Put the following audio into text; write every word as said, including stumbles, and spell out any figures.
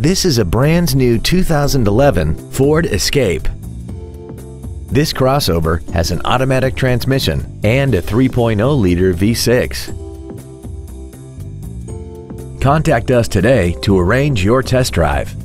This is a brand new two thousand eleven Ford Escape. This crossover has an automatic transmission and a three point oh liter V six. Contact us today to arrange your test drive.